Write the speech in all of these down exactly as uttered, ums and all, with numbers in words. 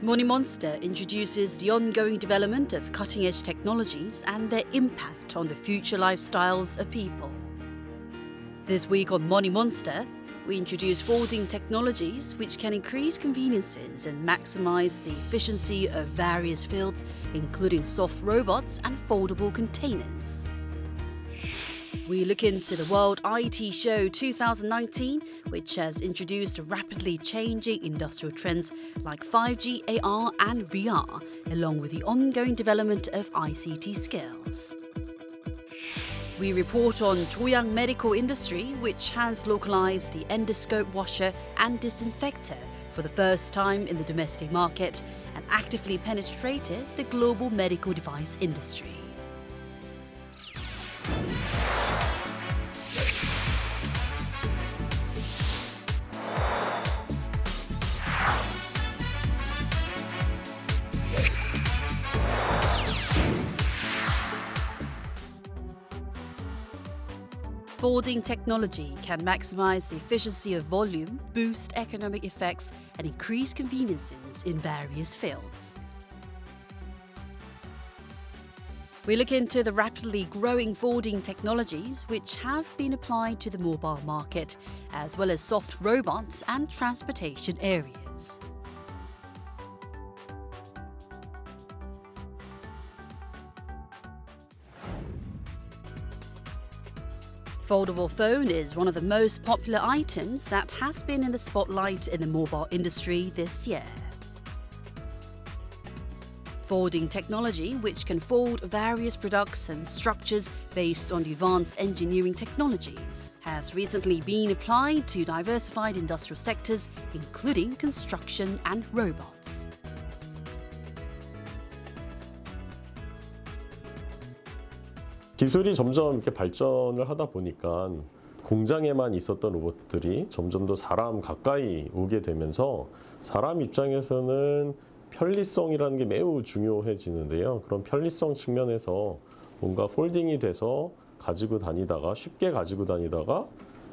Money Monster introduces the ongoing development of cutting-edge technologies and their impact on the future lifestyles of people. This week on Money Monster, we introduce folding technologies which can increase conveniences and maximize the efficiency of various fields, including soft robots and foldable containers. We look into the World I T Show two thousand nineteen, which has introduced rapidly changing industrial trends like five G, A R and V R, along with the ongoing development of I C T skills. We report on Choyang Medical Industry, which has localized the endoscope washer and disinfector for the first time in the domestic market and actively penetrated the global medical device industry. Folding technology can maximize the efficiency of volume, boost economic effects, and increase conveniences in various fields. We look into the rapidly growing folding technologies which have been applied to the mobile market, as well as soft robots and transportation areas. Foldable phone is one of the most popular items that has been in the spotlight in the mobile industry this year. Folding technology, which can fold various products and structures based on advanced engineering technologies, has recently been applied to diversified industrial sectors, including construction and robots. 기술이 점점 이렇게 발전을 하다 보니까 공장에만 있었던 로봇들이 점점 더 사람 가까이 오게 되면서 사람 입장에서는 편리성이라는 게 매우 중요해지는데요. 그런 편리성 측면에서 뭔가 폴딩이 돼서 가지고 다니다가 쉽게 가지고 다니다가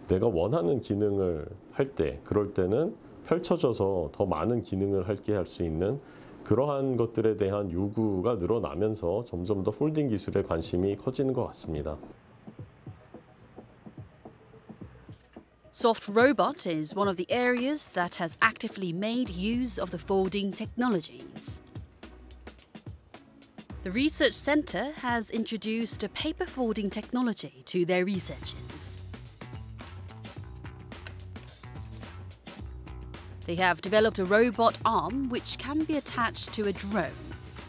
내가 원하는 기능을 할 때, 그럴 때는 펼쳐져서 더 많은 기능을 할게 할 수 있는 그러한 것들에 대한 요구가 늘어나면서 점점 더 폴딩 기술에 관심이 커지는 것 같습니다. Soft robot is one of the areas that has actively made use of the folding technologies. The research center has introduced a paper folding technology to their researchers. They have developed a robot arm which can be attached to a drone.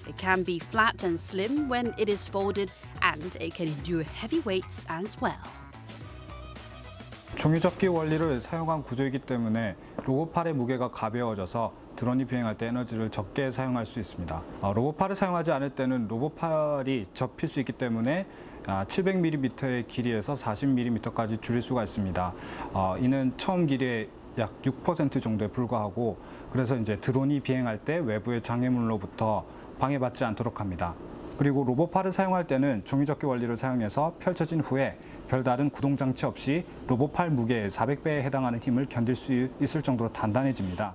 It can be flat and slim when it is folded, and it can endure heavy weights as well. 종이접기 원리를 사용한 구조이기 때문에 로봇팔의 무게가 가벼워져서 드론이 비행할 때 에너지를 적게 사용할 수 있습니다. 로봇팔을 사용하지 않을 때는 로봇팔이 접힐 수 있기 때문에 칠백 밀리미터의 길이에서 사십 밀리미터까지 줄일 수가 있습니다. 이는 처음 길이의 약 육 퍼센트 정도에 불과하고, 그래서 이제 드론이 비행할 때 외부의 장애물로부터 방해받지 않도록 합니다. 그리고 로봇팔을 사용할 때는 종이접기 원리를 사용해서 펼쳐진 후에 별다른 구동장치 없이 로봇팔 무게의 사백 배에 해당하는 힘을 견딜 수 있을 정도로 단단해집니다.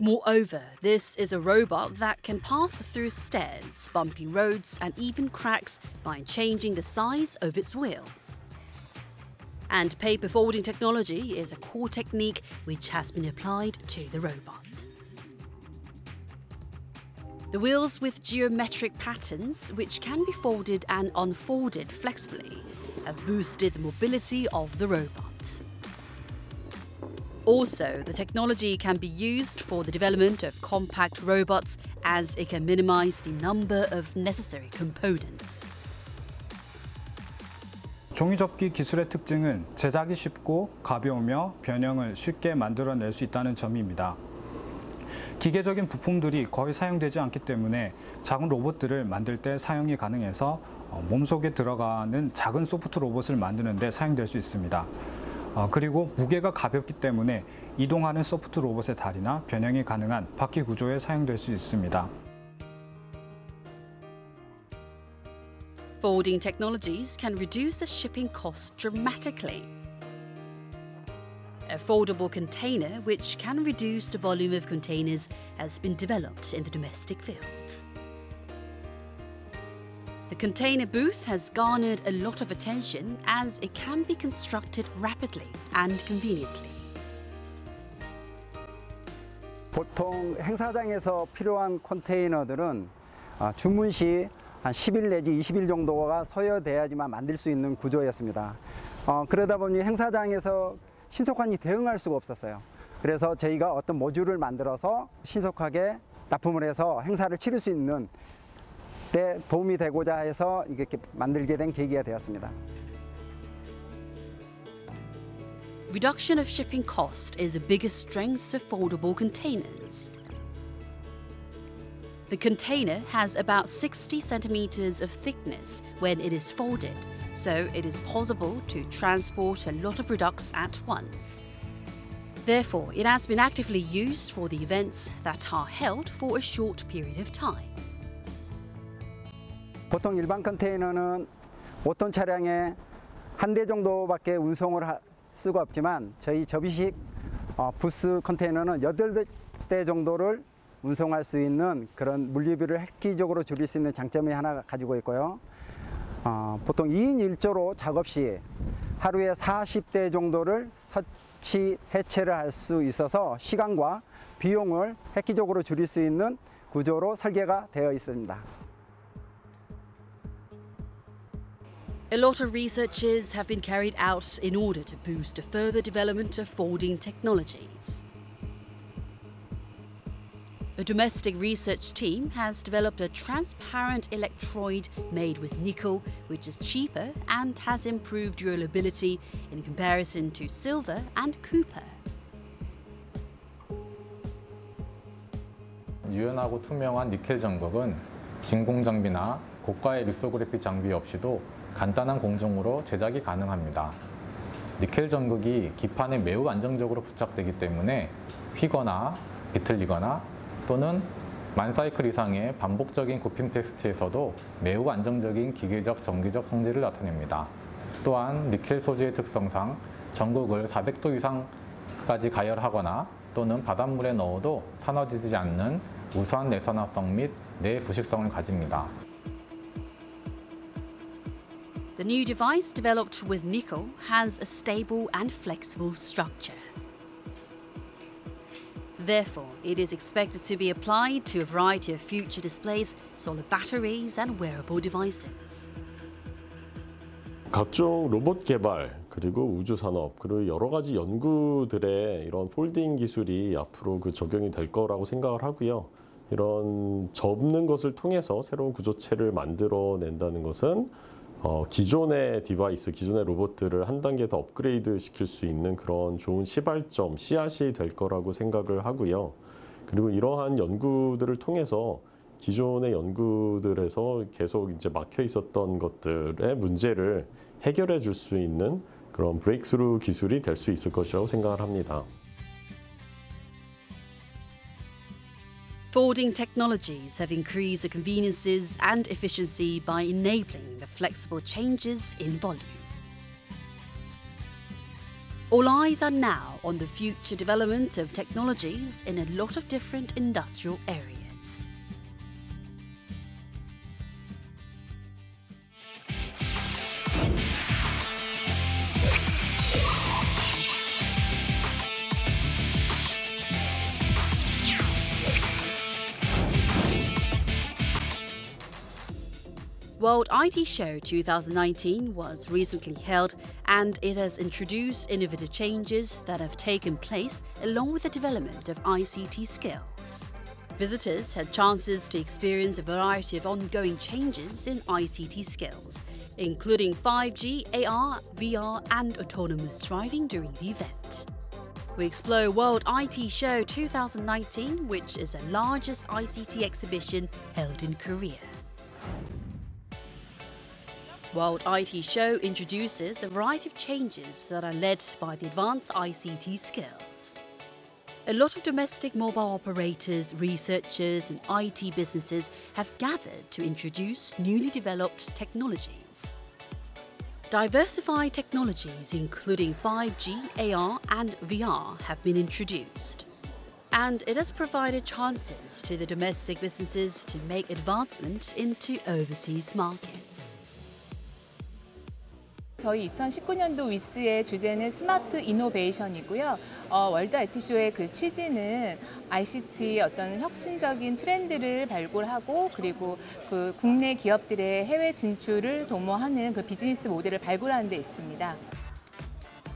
Moreover, this is a robot that can pass through stairs, bumpy roads and even cracks by changing the size of its wheels. And paper folding technology is a core technique which has been applied to the robot. The wheels with geometric patterns, which can be folded and unfolded flexibly, have boosted the mobility of the robot. Also, the technology can be used for the development of compact robots, as it can minimize the number of necessary components. 종이접기 기술의 특징은 제작이 쉽고 가벼우며 변형을 쉽게 만들어낼 수 있다는 점입니다. 기계적인 부품들이 거의 사용되지 않기 때문에 작은 로봇들을 만들 때 사용이 가능해서 몸속에 들어가는 작은 소프트 로봇을 만드는 데 사용될 수 있습니다. 그리고 무게가 가볍기 때문에 이동하는 소프트 로봇의 다리나 변형이 가능한 바퀴 구조에 사용될 수 있습니다. Folding technologies can reduce the shipping cost dramatically. A foldable container, which can reduce the volume of containers, has been developed in the domestic field. The container booth has garnered a lot of attention as it can be constructed rapidly and conveniently. 보통 행사장에서 필요한 컨테이너들은 주문 시 한 십 일 내지 이십 일 정도가 소요돼야지만 만들 수 있는 구조였습니다. 어, 그러다 보니 행사장에서 신속하게 대응할 수가 없었어요. 그래서 저희가 어떤 모듈을 만들어서 신속하게 납품을 해서 행사를 치를 수 있는 때 도움이 되고자 해서 이렇게 만들게 된 계기가 되었습니다. Reduction of shipping cost is the biggest strength of foldable containers. The container has about sixty centimeters of thickness when it is folded, so it is possible to transport a lot of products at once. Therefore, it has been actively used for the events that are held for a short period of time. 보통 일반 컨테이너는 오 톤 차량에 한 대 정도밖에 운송을 할 수가 없지만 저희 접이식 부스 컨테이너는 여덟 대 정도를 운송할 수 있는 그런 물류비를 획기적으로 줄일 수 있는 장점이 하나 가지고 있고요. 어, 보통 이 인 일 조로 작업 시 하루에 사십 대 정도를 서치, 해체를 할 수 있어서 시간과 비용을 획기적으로 줄일 수 있는 구조로 설계가 되어 있습니다. A lot of researches have been carried out in order to boost the further development of folding technologies. A domestic research team has developed a transparent electrode made with nickel, which is cheaper and has improved durability in comparison to silver and copper. 유연하고 투명한 니켈 장벽은 진공 장비나 고가의 리소그래피 장비 없이도 간단한 공정으로 제작이 가능합니다. 니켈 장벽이 기판에 매우 안정적으로 부착되기 때문에 휘거나 비틀리거나 또는 만 사이클 이상의 반복적인 굽힘 테스트에서도 매우 안정적인 기계적 정기적 성질을 나타냅니다. 또한 니켈 소재의 특성상 전극을 사백 도 이상까지 가열하거나 또는 바닷물에 넣어도 산화되지 않는 우수한 내산화성 및 내부식성을 가집니다. The new device developed with nickel has a stable and flexible structure. Therefore, it is expected to be applied to a variety of future displays, solar batteries and wearable devices. 각종 로봇 개발, 그리고 우주 산업, 그리고 여러 가지 연구들의 이런 폴딩 기술이 앞으로 그 적용이 될 거라고 생각을 하고요. 이런 접는 것을 통해서 새로운 구조체를 만들어낸다는 것은 어, 기존의 디바이스, 기존의 로봇들을 한 단계 더 업그레이드 시킬 수 있는 그런 좋은 시발점, 씨앗이 될 거라고 생각을 하고요. 그리고 이러한 연구들을 통해서 기존의 연구들에서 계속 이제 막혀 있었던 것들의 문제를 해결해 줄 수 있는 그런 브레이크스루 기술이 될 수 있을 것이라고 생각을 합니다. Folding technologies have increased the conveniences and efficiency by enabling the flexible changes in volume. All eyes are now on the future development of technologies in a lot of different industrial areas. World 아이티 Show twenty nineteen was recently held, and it has introduced innovative changes that have taken place along with the development of I C T skills. Visitors had chances to experience a variety of ongoing changes in I C T skills, including five G, A R, V R, and autonomous driving during the event. We explore World 아이티 Show twenty nineteen, which is the largest I C T exhibition held in Korea. World 아이티 Show introduces a variety of changes that are led by the advanced I C T skills. A lot of domestic mobile operators, researchers and I T businesses have gathered to introduce newly developed technologies. Diversified technologies including five G, A R and V R have been introduced, and it has provided chances to the domestic businesses to make advancement into overseas markets. 저희 이천십구 년도 위스의 주제는 스마트 이노베이션이고요. 어, 월드 아이티 쇼의 그 취지는 아이씨티의 어떤 혁신적인 트렌드를 발굴하고 그리고 그 국내 기업들의 해외 진출을 도모하는 그 비즈니스 모델을 발굴하는 데 있습니다.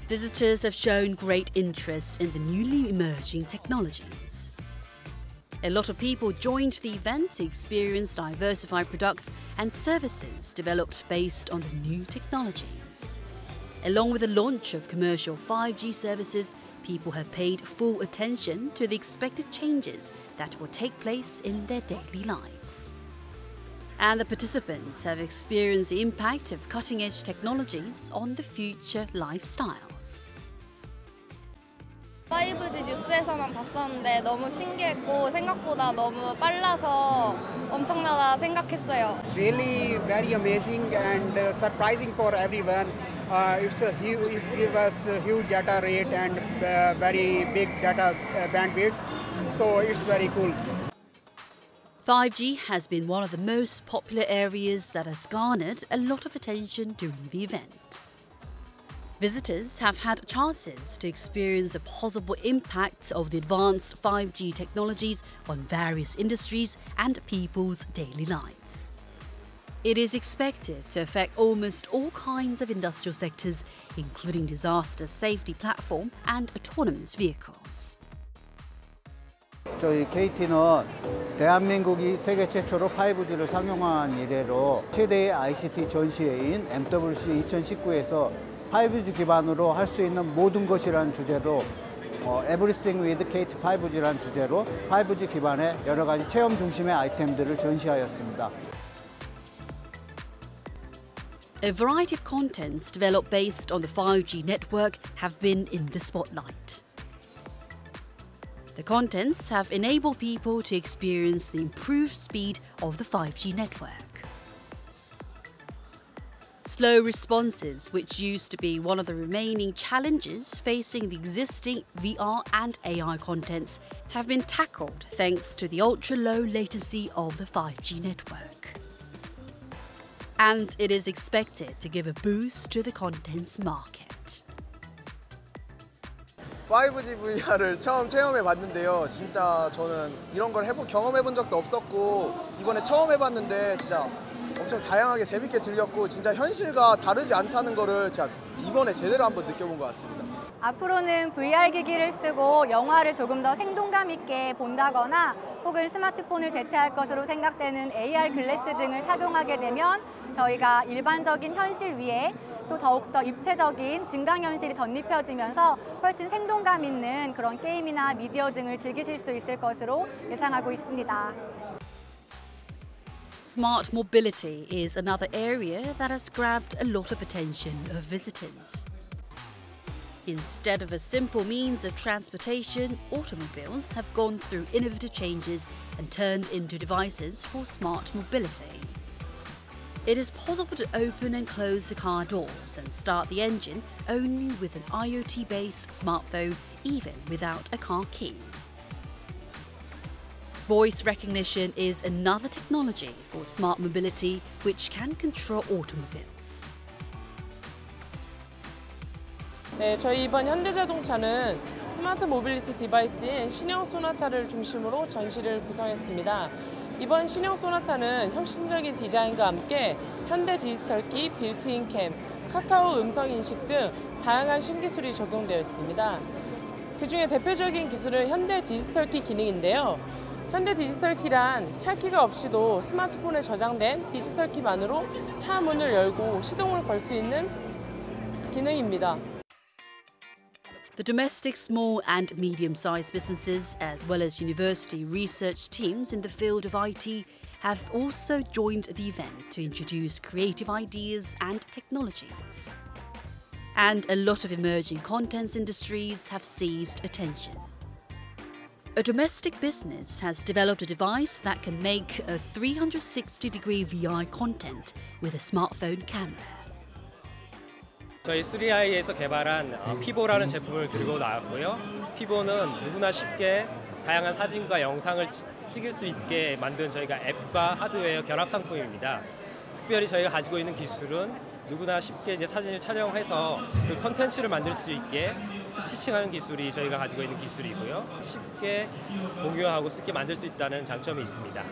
Visitors have shown great interest in the newly emerging technologies. A lot of people joined the event to experience diversified products and services developed based on the new technologies. Along with the launch of commercial five G services, people have paid full attention to the expected changes that will take place in their daily lives. And the participants have experienced the impact of cutting-edge technologies on the future lifestyles. 파이브지 뉴스에서만 봤었는데 너무 신기했고 생각보다 너무 빨라서 엄청나다 생각했어요. It's really very amazing and surprising for everyone. Uh, it's a huge, it gives us a huge data rate and uh, very big data bandwidth. So it's very cool. five G has been one of the most popular areas that has garnered a lot of attention during the event. Visitors have had chances to experience the possible impacts of the advanced five G technologies on various industries and people's daily lives. It is expected to affect almost all kinds of industrial sectors, including disaster safety platform and autonomous vehicles. 저희 케이티는 대한민국이 세계 최초로 파이브지를 상용한 이래로 최대의 아이씨티 전시회인 엠더블유씨 이천십구에서 파이브지 기반으로 할 수 있는 모든 것이라는 주제로 어, Everything with 케이티 파이브지라는 주제로 파이브지 기반의 여러 가지 체험 중심의 아이템들을 전시하였습니다. A variety of contents developed based on the five G network have been in the spotlight. The contents have enabled people to experience the improved speed of the five G network. Slow responses, which used to be one of the remaining challenges facing the existing V R and A I contents, have been tackled thanks to the ultra-low latency of the five G network. And it is expected to give a boost to the contents market. 파이브지 브이아르을 처음 체험해 봤는데요. 진짜 저는 이런 걸 해보, 경험해 본 적도 없었고 이번에 처음 해봤는데 진짜 엄청 다양하게 재밌게 즐겼고 진짜 현실과 다르지 않다는 거를 제가 이번에 제대로 한번 느껴본 것 같습니다. 앞으로는 브이아르 기기를 쓰고 영화를 조금 더 생동감 있게 본다거나 혹은 스마트폰을 대체할 것으로 생각되는 에이아르 글래스 등을 착용하게 되면 저희가 일반적인 현실 위에 또 더욱더 입체적인 증강현실이 덧입혀지면서 훨씬 생동감 있는 그런 게임이나 미디어 등을 즐기실 수 있을 것으로 예상하고 있습니다. Smart mobility is another area that has grabbed a lot of attention of visitors. Instead of a simple means of transportation, automobiles have gone through innovative changes and turned into devices for smart mobility. It is possible to open and close the car doors and start the engine only with an IoT-based smartphone, even without a car key. Voice recognition is another technology for smart mobility which can control automobiles. 네, 저희 이번 현대자동차는 스마트 모빌리티 디바이스인 신형 소나타를 중심으로 전시를 구성했습니다. 이번 신형 소나타는 혁신적인 디자인과 함께 현대 디지털키, 빌트인 캠, 카카오 음성인식 등 다양한 신기술이 적용되어 있습니다. 그중에 대표적인 기술은 현대 디지털키 기능인데요. 현대 디지털키란 차키가 없이도 스마트폰에 저장된 디지털키만으로 차 문을 열고 시동을 걸 수 있는 기능입니다. The domestic small and medium-sized businesses, as well as university research teams in the field of 아이티, have also joined the event to introduce creative ideas and technologies. And a lot of emerging contents industries have seized attention. A domestic business has developed a device that can make a three hundred sixty degree V R content with a smartphone camera. 저희 쓰리 아이에서 개발한 어, 피보라는 제품을 들고 나왔고요. 피보는 누구나 쉽게 다양한 사진과 영상을 찍을 수 있게 만든 저희가 앱과 하드웨어 결합 상품입니다. 특별히 저희가 가지고 있는 기술은 누구나 쉽게 이제 사진을 촬영해서 그 컨텐츠를 만들 수 있게 스티칭하는 기술이 저희가 가지고 있는 기술이고요. 쉽게 공유하고 쉽게 만들 수 있다는 장점이 있습니다.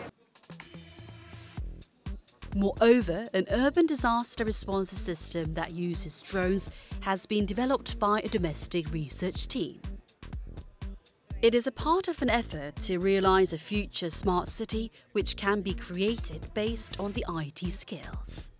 Moreover, an urban disaster response system that uses drones has been developed by a domestic research team. It is a part of an effort to realize a future smart city which can be created based on the 아이티 skills.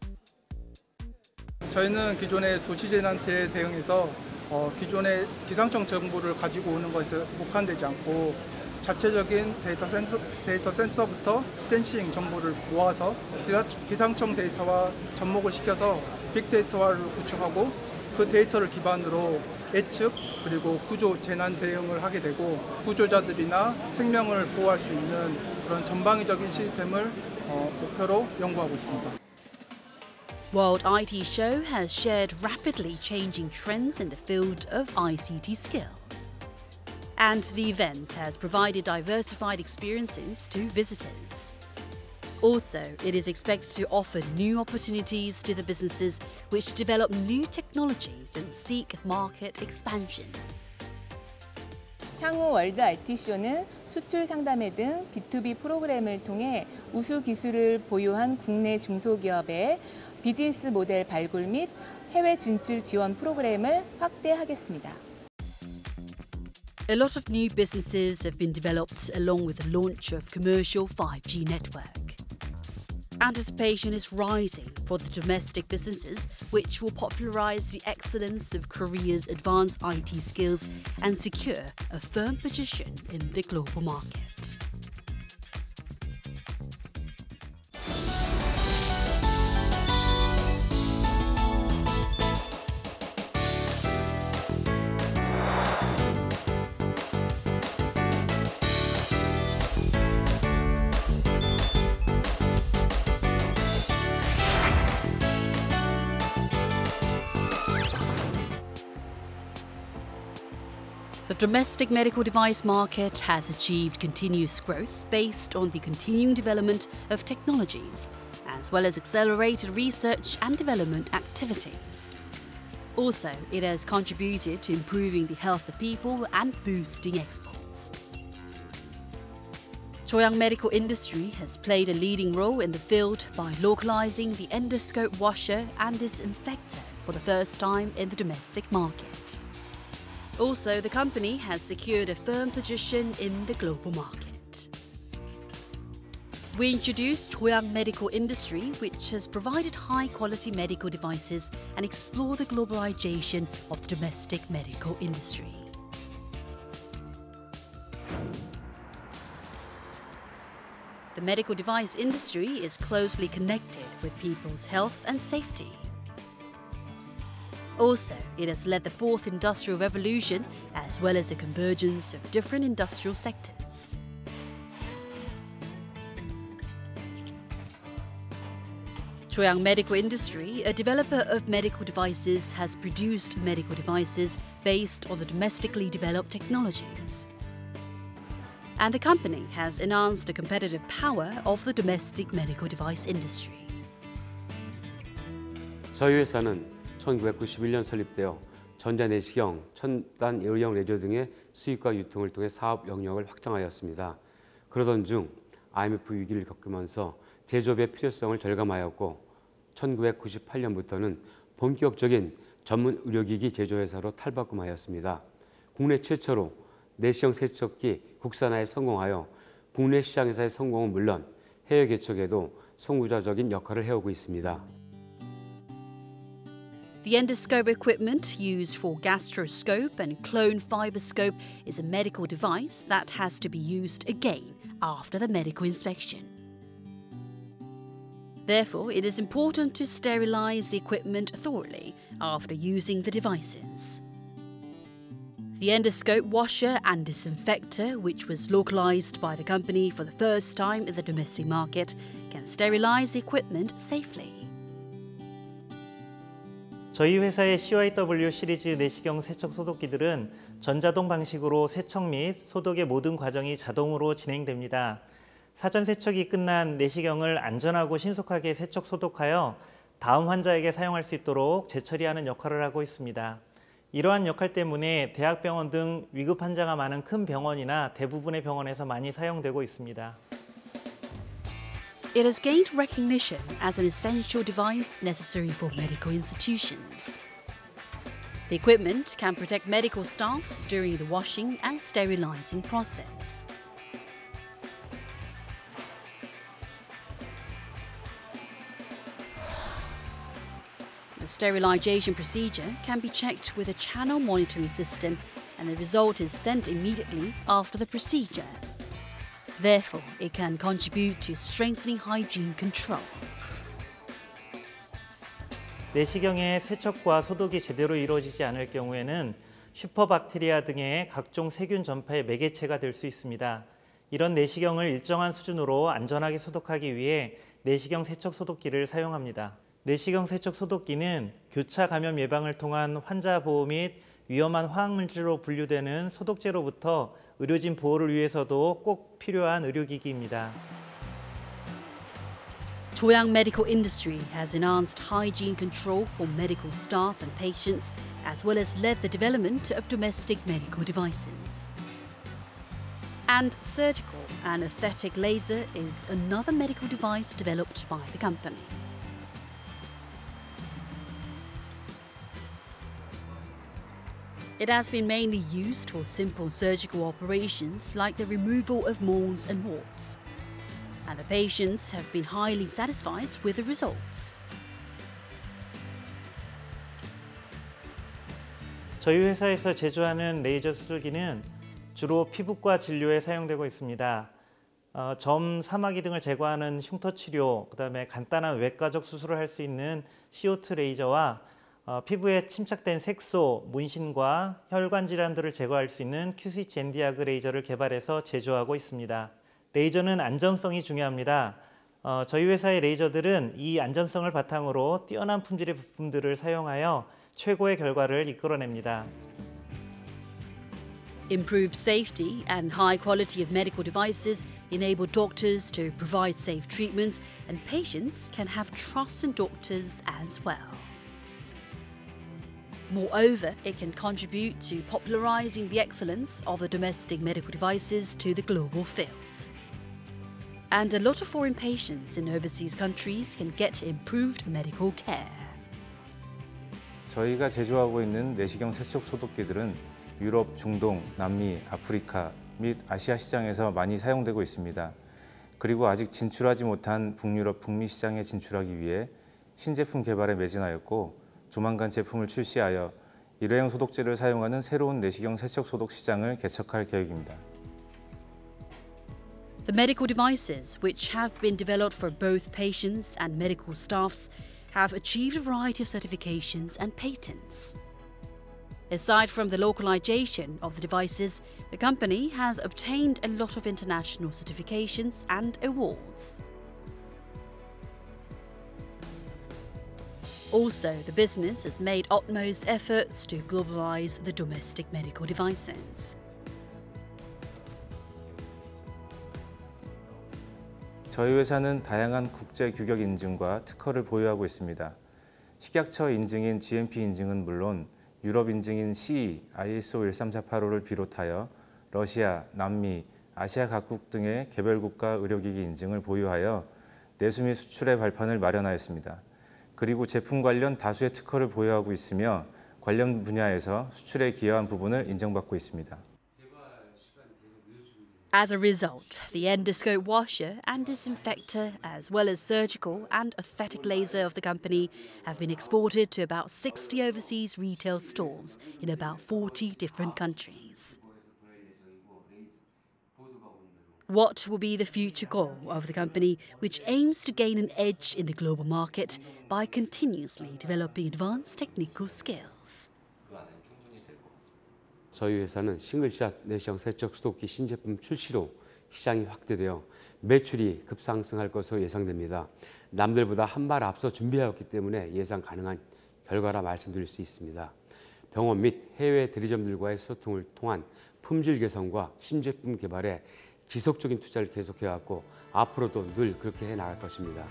저희는 기존의 도시 재난에 대응해서 어, 기존의 기상청 정보를 가지고 오는 것에 국한되지 않고 자체적인 데이터, 센서, 데이터 센서부터 센싱 정보를 모아서 기사, 기상청 데이터와 접목을 시켜서 빅데이터화를 구축하고 그 데이터를 기반으로 예측 그리고 구조 재난 대응을 하게 되고 구조자들이나 생명을 보호할 수 있는 그런 전방위적인 시스템을 어, 목표로 연구하고 있습니다. World 아이티 Show has shared rapidly changing trends in the field of 아이씨티 skills. And the event has provided diversified experiences to visitors. Also, it is expected to offer new opportunities to the businesses which develop new technologies and seek market expansion. 향후 월드 아이티 쇼는 수출 상담회 등 비투비 프로그램을 통해 우수 기술을 보유한 국내 중소기업의 비즈니스 모델 발굴 및 해외 진출 지원 프로그램을 확대하겠습니다. A lot of new businesses have been developed along with the launch of commercial 파이브 지 network. Anticipation is rising for the domestic businesses, which will popularize the excellence of Korea's advanced 아이티 skills and secure a firm position in the global market. The domestic medical device market has achieved continuous growth based on the continuing development of technologies, as well as accelerated research and development activities. Also, it has contributed to improving the health of people and boosting exports. Choyang Medical Industry has played a leading role in the field by localizing the endoscope washer and disinfector for the first time in the domestic market. Also, the company has secured a firm position in the global market. We introduced Choyang Medical Industry, which has provided high-quality medical devices and explored the globalization of the domestic medical industry. The medical device industry is closely connected with people's health and safety. Also, it has led the fourth industrial revolution, as well as the convergence of different industrial sectors. Choyang Medical Industry, a developer of medical devices, has produced medical devices based on the domestically developed technologies. And the company has enhanced the competitive power of the domestic medical device industry. 저희 회사는 천구백구십일 년 설립되어 전자내시경, 첨단 의료용 레저 등의 수입과 유통을 통해 사업 영역을 확장하였습니다. 그러던 중 아이엠에프 위기를 겪으면서 제조업의 필요성을 절감하였고 천구백구십팔 년부터는 본격적인 전문 의료기기 제조회사로 탈바꿈하였습니다. 국내 최초로 내시경 세척기 국산화에 성공하여 국내 시장에서의 성공은 물론 해외 개척에도 선구자적인 역할을 해오고 있습니다. The endoscope equipment used for gastroscope and colonofiberscope is a medical device that has to be used again after the medical inspection. Therefore, it is important to sterilize the equipment thoroughly after using the devices. The endoscope washer and disinfector, which was localized by the company for the first time in the domestic market, can sterilize the equipment safely. 저희 회사의 씨와이더블유 시리즈 내시경 세척 소독기들은 전자동 방식으로 세척 및 소독의 모든 과정이 자동으로 진행됩니다. 사전 세척이 끝난 내시경을 안전하고 신속하게 세척 소독하여 다음 환자에게 사용할 수 있도록 재처리하는 역할을 하고 있습니다. 이러한 역할 때문에 대학병원 등 위급 환자가 많은 큰 병원이나 대부분의 병원에서 많이 사용되고 있습니다. It has gained recognition as an essential device necessary for medical institutions. The equipment can protect medical staff during the washing and sterilizing process. The sterilization procedure can be checked with a channel monitoring system and the result is sent immediately after the procedure. Therefore, it can contribute to strengthening hygiene control. 내시경의 세척과 소독이 제대로 이루어지지 않을 경우에는 슈퍼박테리아 등의 각종 세균 전파의 매개체가 될 수 있습니다. 이런 내시경을 일정한 수준으로 안전하게 소독하기 위해 내시경 세척 소독기를 사용합니다. 내시경 세척 소독기는 교차 감염 예방을 통한 환자 보호 및 위험한 화학물질로 분류되는 소독제로부터 의료진 보호를 위해서도 꼭 필요한 의료기기입니다. Choyang Medical Industry has enhanced hygiene control for medical staff and patients, as well as led the development of domestic medical devices. And surgical anesthetic laser is another medical device developed by the company. It has been mainly used for simple surgical operations like the removal of moles and warts. And the patients have been highly satisfied with the results. 저희 회사에서 제조하는 레이저 수술기는 주로 피부과 진료에 사용되고 있습니다. 어, 점, 사마귀 등을 제거하는 흉터 치료, 그다음에 간단한 외과적 수술을 할 수 있는 씨오투 레이저와 어, 피부에 침착된 색소, 문신과 혈관 질환들을 제거할 수 있는 큐시 젠디아그 레이저를 개발해서 제조하고 있습니다. 레이저는 안전성이 중요합니다. 어, 저희 회사의 레이저들은 이 안전성을 바탕으로 뛰어난 품질의 부품들을 사용하여 최고의 결과를 이끌어냅니다. Improved safety and high quality of medical devices enable doctors to provide safe treatments, and patients can have trust in doctors as well. Moreover, it can contribute to popularizing the excellence of the domestic medical devices to the global field. And a lot of foreign patients in overseas countries can get improved medical care. 저희가 제조하고 있는 내시경 세척 소독기들은 유럽, 중동, 남미, 아프리카 및 아시아 시장에서 많이 사용되고 있습니다. 그리고 아직 진출하지 못한 북유럽, 북미 시장에 진출하기 위해 신제품 개발에 매진하였고, 조만간 제품을 출시하여 일회용 소독제를 사용하는 새로운 내시경 세척 소독 시장을 개척할 계획입니다. The medical devices which have been developed for both patients and medical staffs have achieved a variety of certifications and patents. Aside from the localization of the devices, the company has obtained a lot of international certifications and awards. Also, the business has made utmost efforts to globalize the domestic medical devices. 저희 회사는 다양한 국제 규격 인증과 특허를 보유하고 있습니다. 식약처 인증인 지엠피 인증은 물론 유럽 인증인 씨이, 아이에스오 일삼사팔오를 비롯하여 러시아, 남미, 아시아 각국 등의 개별 국가 의료기기 인증을 보유하여 내수 및 수출의 발판을 마련하였습니다. 그리고 제품 관련 다수의 특허를 보유하고 있으며 관련 분야에서 수출에 기여한 부분을 인정받고 있습니다. As a result, the endoscope washer and disinfector, as well as surgical and aesthetic laser of the company, have been exported to about sixty overseas retail stores in about forty different countries. What will be the future goal of the company, which aims to gain an edge in the global market by continuously developing advanced technical skills? 저희 회사는 싱글샷 내시경 세척 소독기 신제품 출시로 시장이 확대되어 매출이 급상승할 것으로 예상됩니다. 남들보다 한 발 앞서 준비하였기 때문에 예상 가능한 결과라 말씀드릴 수 있습니다. 병원 및 해외 대리점들과의 소통을 통한 품질 개선과 신제품 개발에 지속적인 투자를 계속해왔고 앞으로도 늘 그렇게 해나갈 것입니다.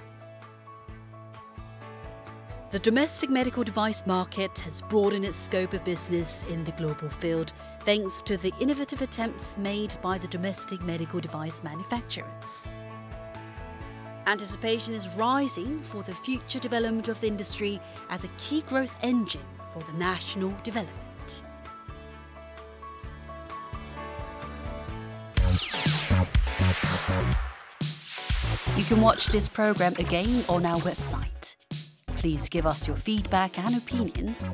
The domestic medical device market has broadened its scope of business in the global field thanks to the innovative attempts made by the domestic medical device manufacturers. Anticipation is rising for the future development of the industry as a key growth engine for the national development. You can watch this program again on our website. Please give us your feedback and opinions